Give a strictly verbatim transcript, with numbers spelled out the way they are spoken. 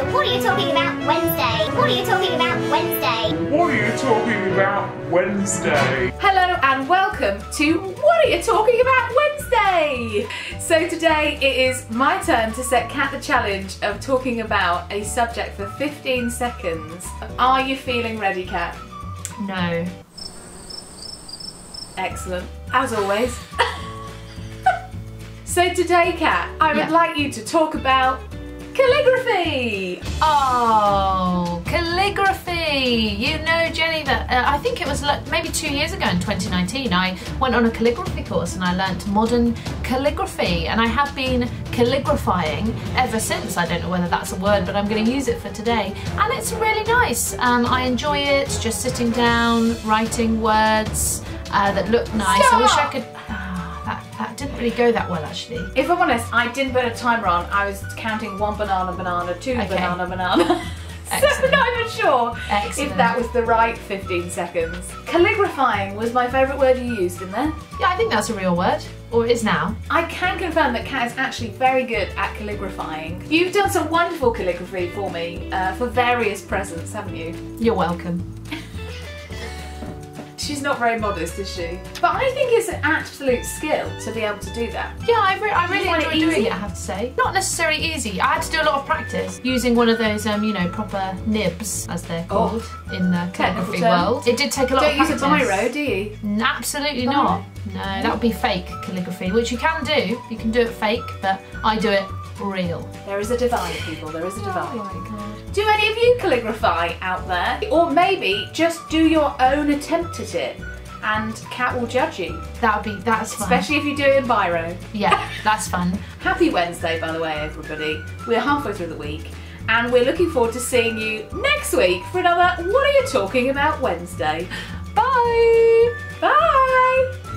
So what are you talking about Wednesday? What are you talking about Wednesday? What are you talking about Wednesday? Hello and welcome to What Are You Talking About Wednesday? So today it is my turn to set Kat the challenge of talking about a subject for fifteen seconds. Are you feeling ready, Kat? No. Excellent, as always. So today, Kat, I would yeah. like you to talk about calligraphy. Oh, calligraphy. You know, Jennie, that uh, I think it was like maybe two years ago in twenty nineteen, I went on a calligraphy course and I learnt modern calligraphy, and I have been calligraphing ever since. I don't know whether that's a word, but I'm going to use it for today. And it's really nice. Um, I enjoy it, just sitting down, writing words uh, that look nice. Stop. I wish I could... That, that didn't really go that well, actually. If I'm honest, I didn't put a timer on. I was counting one banana, banana, two okay. banana, banana. So I'm not even sure Excellent. if that was the right fifteen seconds. Calligraphing was my favourite word you used in there. Yeah, I think that's a real word. Or it is now. I can confirm that Kat is actually very good at calligraphing. You've done some wonderful calligraphy for me, uh, for various presents, haven't you? You're welcome. She's not very modest, is she? But I think it's an absolute skill to be able to do that. Yeah, I, re I really enjoy it doing it, I have to say. Not necessarily easy. I had to do a lot of practice using one of those, um, you know, proper nibs, as they're called oh. in the calligraphy world. It did take a lot Don't of practice. Don't use a biro, do you? No, absolutely biro. not. No, that would be fake calligraphy, which you can do. You can do it fake, but I do it real. There is a divide, people. There is a divide. Oh my God. Do any of you calligraphy out there? Or maybe just do your own attempt at it and Kat will judge you. That'll be, that's fun. Especially if you do it in biro. Yeah, that's fun. Happy Wednesday, by the way, everybody. We're halfway through the week and we're looking forward to seeing you next week for another What Are You Talking About Wednesday. Bye! Bye!